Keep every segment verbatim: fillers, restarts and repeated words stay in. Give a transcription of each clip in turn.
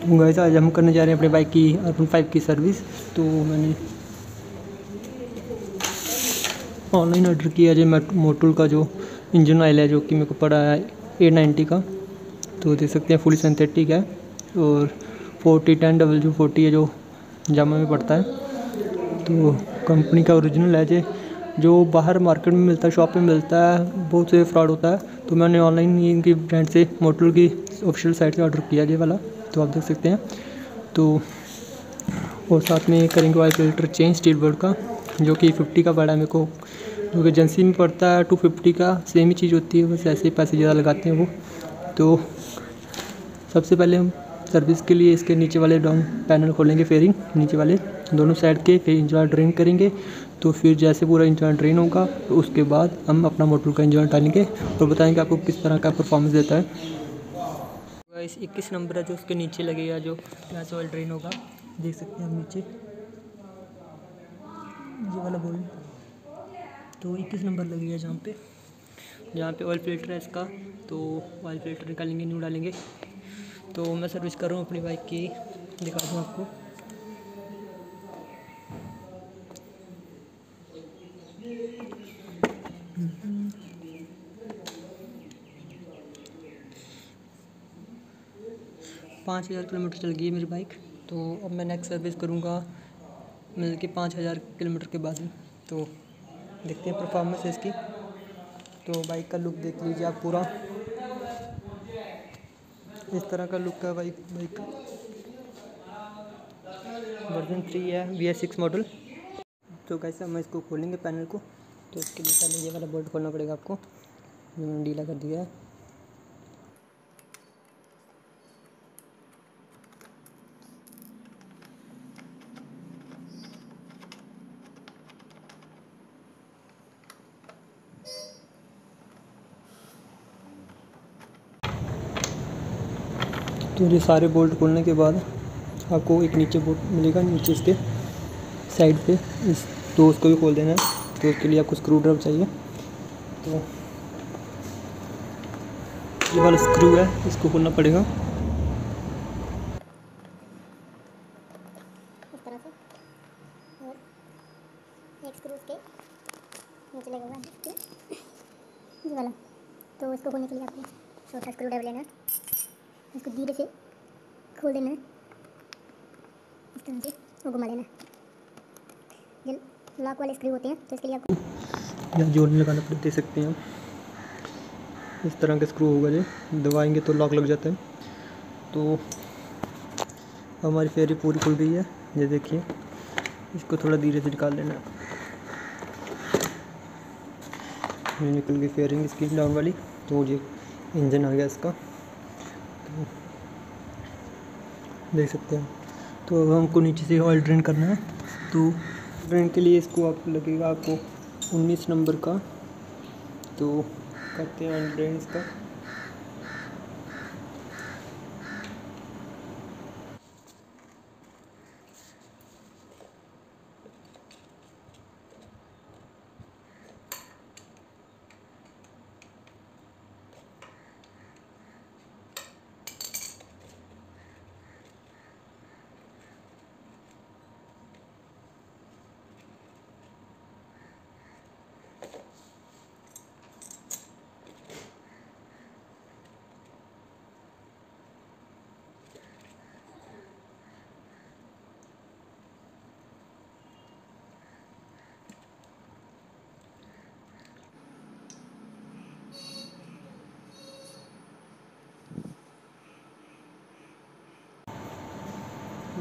तो गाइस आज हम करने जा रहे हैं अपने बाइक की आर फाइव की सर्विस। तो मैंने ऑनलाइन ऑर्डर किया जो मोटुल का जो इंजन ऑयल है जो कि मेरे को पड़ा है ए नाइन्टी का। तो देख सकते हैं फुल सिंथेटिक है और फोर्टी टेन डबल जो फोर्टी है जो जामा में पड़ता है। तो कंपनी का ओरिजिनल है जे जो बाहर मार्केट में मिलता है, शॉप में मिलता है, बहुत से फ्रॉड होता है। तो मैंने ऑनलाइन इनकी ब्रांड से मोटुल की ऑफिशियल साइट से ऑर्डर किया ये वाला, तो आप देख सकते हैं। तो और साथ में करेंगे oil filter change steel board का जो कि फिफ्टी का पड़ा है मेरे को, जो कि एजेंसी में पड़ता है टू फिफ्टी का। सेम ही चीज़ होती है, बस ऐसे ही पैसे ज़्यादा लगाते हैं वो। तो सबसे पहले हम सर्विस के लिए इसके नीचे वाले डाउन पैनल खोलेंगे, फेयरिंग नीचे वाले दोनों साइड के, फिर इंजन ड्रेन करेंगे। तो फिर जैसे पूरा इंजन ड्रेन होगा तो उसके बाद हम अपना मोटुल का इंजन डालेंगे और बताएंगे आपको किस तरह का परफॉर्मेंस देता है। इस इक्कीस नंबर है जो उसके नीचे लगेगा, जो यहाँ से ऑयल ड्रेन होगा, देख सकते हैं हम नीचे ये वाला बोल। तो इक्कीस नंबर लगेगा जहाँ पे जहाँ पे ऑयल फिल्टर है इसका। तो ऑयल फिल्टर निकालेंगे, न्यू डालेंगे। तो मैं सर्विस कर रहा हूँ अपनी बाइक की, दिखा दूँ आपको। पाँच हज़ार किलोमीटर चल गई है मेरी बाइक। तो अब मैं नेक्स्ट सर्विस करूँगा मिल के पाँच हज़ार किलोमीटर के बाद ही। तो देखते हैं परफॉर्मेंस इसकी। तो बाइक का लुक देख लीजिए आप, पूरा इस तरह का लुक है बाइक बाइक का। वर्जन थ्री है, वी एस सिक्स मॉडल। तो कैसे हम इसको खोलेंगे पैनल को, तो इसके लिए पहले ये वाला बोल्ट खोलना पड़ेगा आपको, मैंने ढीला कर दिया है। तो ये सारे बोल्ट खोलने के बाद आपको एक नीचे बोल्ट मिलेगा, नीचे इसके साइड पे इस, तो उसको भी खोल देना है। तो उसके लिए आपको स्क्रू ड्राइवर चाहिए। तो ये वाला स्क्रू है, इसको खोलना पड़ेगा इस तरह से, और एक स्क्रू इसके नीचे लगा हुआ है ये वाला। तो इसको खोलने के लिए आपको छोटा स्क्रू ड्राइवर लेना है, इसको धीरे से खोल देना है, इस तरह से वो घुमा देना है। ये लॉक वाले स्क्रू होते हैं, तो इसके लिए आपको जोड़ने लगाना पड़ता है। देख सकते हैं हम इस तरह का स्क्रू होगा, ये दबाएंगे तो लॉक लग जाता है। तो हमारी फेरी पूरी खुल गई है, ये देखिए। इसको थोड़ा धीरे से निकाल लेना है, ये निकल गई फेयरिंग इसकी डाउन वाली। तो ये इंजन आ गया इसका, देख सकते हैं। तो अब हमको नीचे से ऑयल ड्रेन करना है। तो ड्रेन के लिए इसको आपको लगेगा आपको उन्नीस नंबर का। तो करते हैं ऑयल ड्रेन इसका।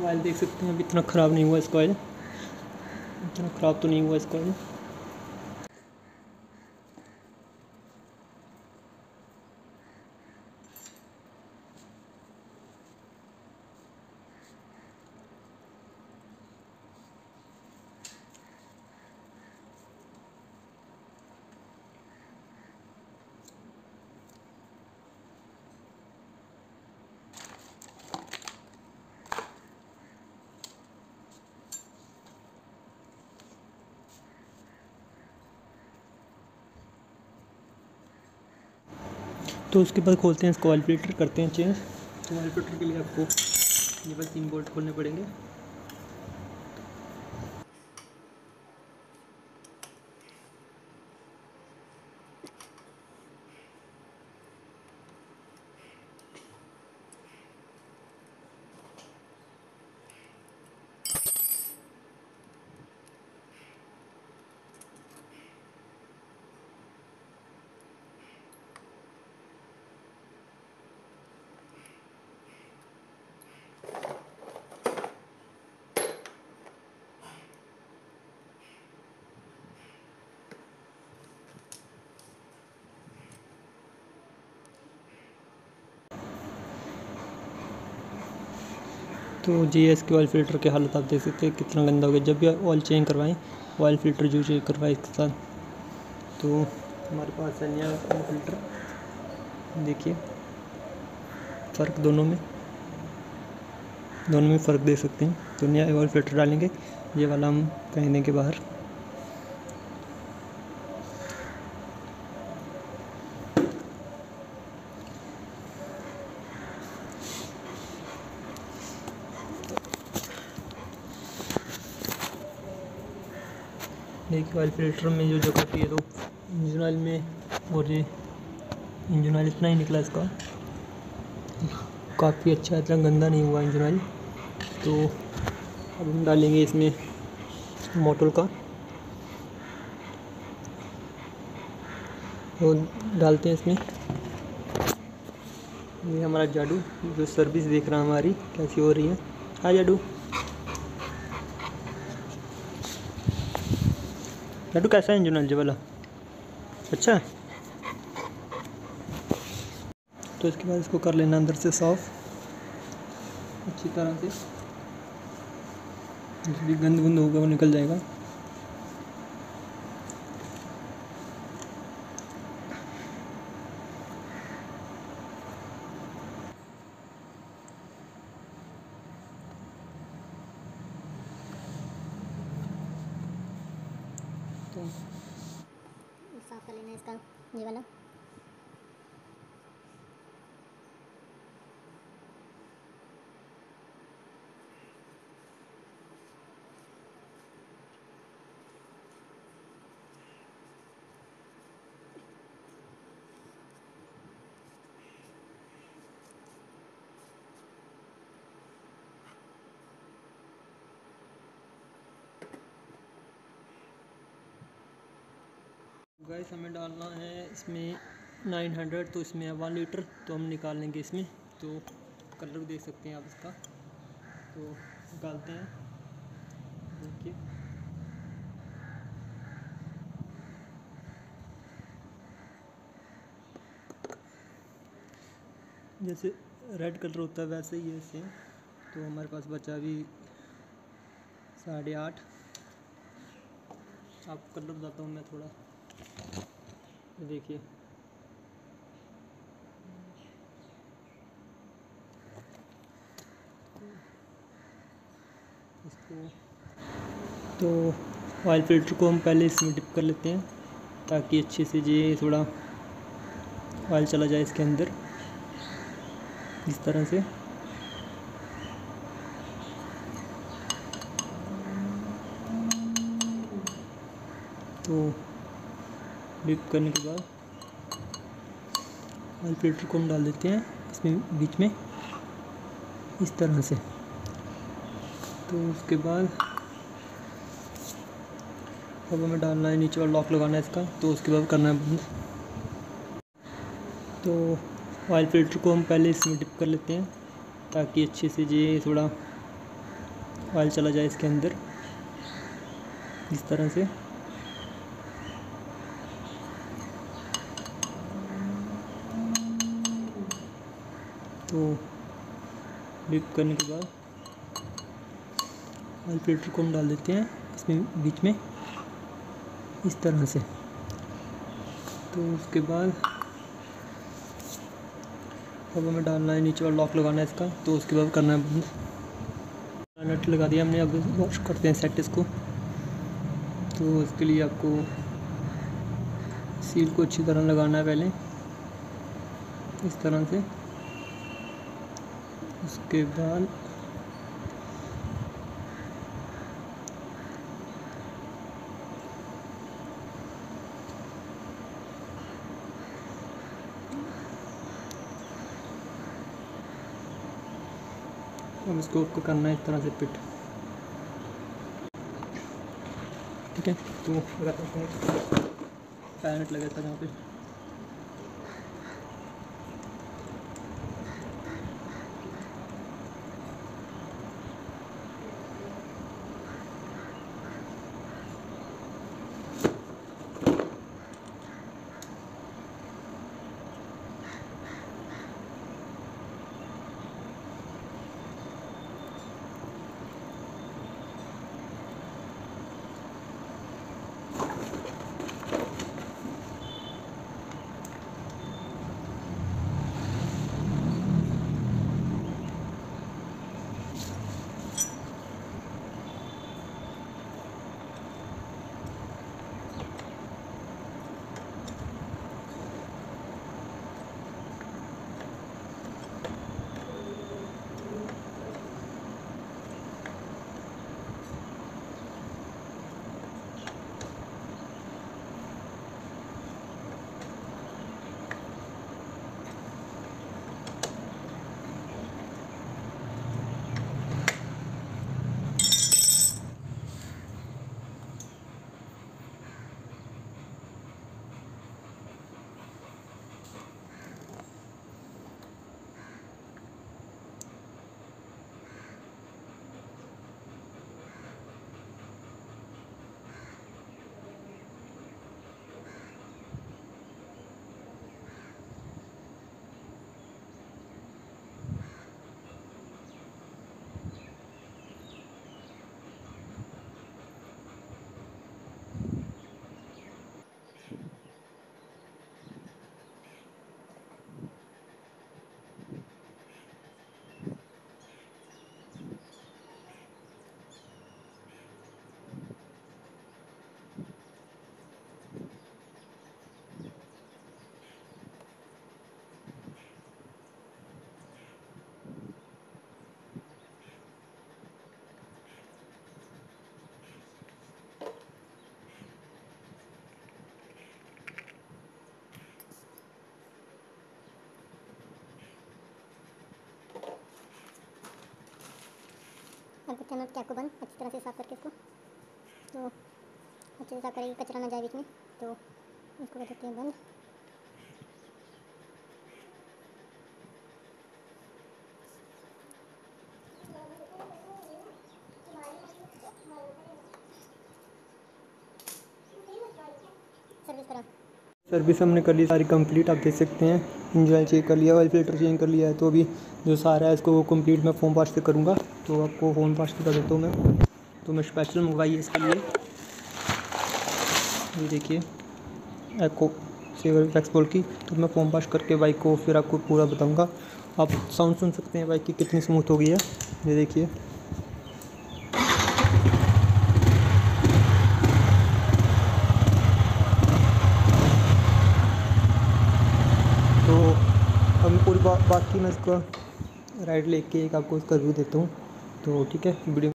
ऑयल देख सकते हैं अब इतना ख़राब नहीं हुआ इसका ऑयल, इतना ख़राब तो नहीं हुआ इसका ऑयल। तो उसके बाद खोलते हैं इसको ऑयल फिल्टर, करते हैं चेंज। तो ऑयल फिल्टर के लिए आपको ये बस तीन बोल्ट खोलने पड़ेंगे। तो J S K oil filter की हालत आप देख सकते हैं कितना गंदा हो गया। जब भी ऑयल चेंज करवाएं, ऑयल फ़िल्टर जो चेंज करवाएं इसके साथ। तो हमारे पास है नया ऑयल फ़िल्टर, देखिए फ़र्क दोनों में दोनों में फ़र्क देख सकते हैं। तो नया ऑयल फ़िल्टर डालेंगे, ये वाला हम कहीं देंगे बाहर। देखिए ऑयल फिल्टर में जो जगह थी तो इंजन ऑयल में, और ये इंजन ऑयल इतना ही निकला इसका, काफ़ी अच्छा, इतना गंदा नहीं हुआ इंजन ऑयल। तो अब हम डालेंगे इसमें मोटुल का, तो डालते हैं इसमें। ये हमारा जाडू जो सर्विस देख रहा है हमारी कैसी हो रही है। हाँ जाडू, लड्डू कैसा है इंजन ऑयल वाला? अच्छा। तो इसके बाद इसको कर लेना अंदर से साफ अच्छी तरह से, जो भी गंद गुंद होगा वो निकल जाएगा। साफ कर लेना इसका ये वाला। गाइस हमें डालना है इसमें नौ सौ, तो इसमें है वन लीटर, तो हम निकाल लेंगे इसमें। तो कलर देख सकते हैं आप इसका, तो निकालते हैं। देखिए जैसे रेड कलर होता है वैसे ही है इससे। तो हमारे पास बचा भी साढ़े आठ। आपको कलर बताता हूँ मैं थोड़ा, देखिए इसको। तो ऑयल फिल्टर को हम पहले इसमें डिप कर लेते हैं ताकि अच्छे से ये थोड़ा ऑयल चला जाए इसके अंदर, इस तरह से। तो डिप करने के बाद ऑयल फिल्टर को हम डाल देते हैं इसमें बीच में, इस तरह से। तो उसके बाद अब हमें डालना है नीचे और लॉक लगाना है इसका। तो उसके बाद करना है बंद। तो ऑयल फिल्टर को हम पहले इसमें डिप कर लेते हैं ताकि अच्छे से ये थोड़ा ऑयल चला जाए इसके अंदर, इस तरह से। तो डिप करने के बाद ऑयल फिल्टर को हम डाल देते हैं इसमें बीच में, इस तरह से। तो उसके बाद अब हमें डालना है नीचे और लॉक लगाना है इसका। तो उसके बाद करना है बंद। नट लगा दिया हमने, अब वॉश करते हैं सेट इसको। तो उसके लिए आपको सील को अच्छी तरह लगाना है पहले, इस तरह से। उसके बाद अब इसको आपको करना है इस तरह से पिट, ठीक है। तो पैरेट लगा था जहाँ पे, देखते हैं आपको बंद अच्छी तरह से साफ करके इसको, तो अच्छे से साफ करेंगे कचरा ना जाए बीच में, तो इसको कर देते हैं बंद। सर्विस करा, सर्विस हमने कर ली सारी कंप्लीट, आप देख सकते हैं। इंजन ऑयल चेक कर लिया, ऑयल फिल्टर चेंज कर लिया है, तो अभी जो सारा है इसको वो कंप्लीट मैं फोम पार्ट से करूँगा, तो आपको फोम पार्ट से कर देता हूँ मैं। तो मैं स्पेशल मंगवाई है इसके लिए, ये देखिए एको सेवर एक्सपोल की। तो मैं फोम पार्ट करके बाइक को फिर आपको पूरा बताऊँगा। आप साउंड सुन सकते हैं बाइक की कितनी स्मूथ हो गई है, ये देखिए। बाकी मैं इसका राइड लेके एक आपको उसका रिव्यू देता हूँ, तो ठीक है वीडियो।